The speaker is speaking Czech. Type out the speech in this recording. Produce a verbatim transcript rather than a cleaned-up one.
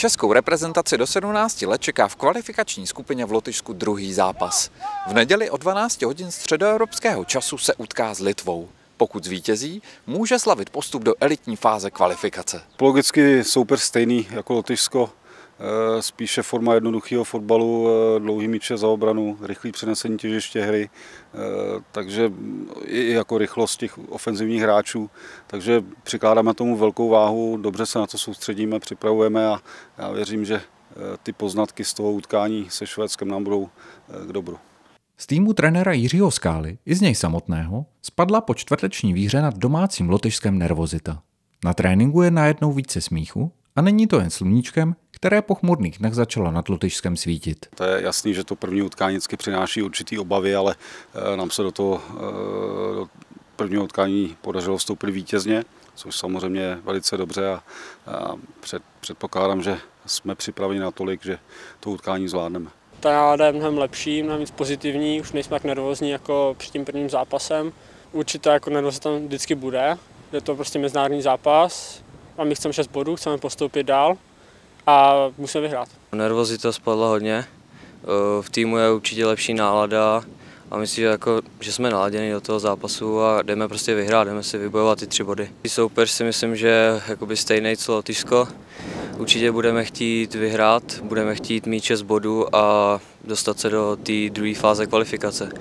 Českou reprezentaci do sedmnácti let čeká v kvalifikační skupině v Lotyšsku druhý zápas. V neděli o dvanácti hodin středoevropského času se utká s Litvou. Pokud zvítězí, může slavit postup do elitní fáze kvalifikace. Logicky soupeř stejný jako Lotyšsko, spíše forma jednoduchého fotbalu, dlouhý míče za obranu, rychlý přenesení těžiště hry, takže i jako rychlost těch ofenzivních hráčů, takže přikládáme tomu velkou váhu, dobře se na to soustředíme, připravujeme a já věřím, že ty poznatky z toho utkání se Švédskem nám budou k dobru. Z týmu trenéra Jiřího Skály i z něj samotného spadla po čtvrteční výhře nad domácím Lotyšskem nervozita. Na tréninku je najednou více smíchu a není to jen sluníčkem, které po chmurných dnech začalo nad Lotyšskem svítit. To je jasný, že to první utkání vždycky přináší určitý obavy, ale nám se do toho do prvního utkání podařilo vstoupit vítězně, což samozřejmě velice dobře a, a před, předpokládám, že jsme připraveni natolik, že to utkání zvládneme. Ta nálada je mnohem lepší, mnohem víc pozitivní, už nejsme tak nervózní jako před tím prvním zápasem. Určitá jako nervozita tam vždycky bude, je to prostě mezinárodní zápas a my chceme šest bodů, chceme postoupit dál a musíme vyhrát. Nervozita spadla hodně, v týmu je určitě lepší nálada a myslím, že, jako, že jsme naladěni do toho zápasu a jdeme prostě vyhrát, jdeme si vybojovat ty tři body. Soupeř si myslím, že je jakoby stejný co Lotyšsko. Určitě budeme chtít vyhrát, budeme chtít mít šest bodů a dostat se do té druhé fáze kvalifikace.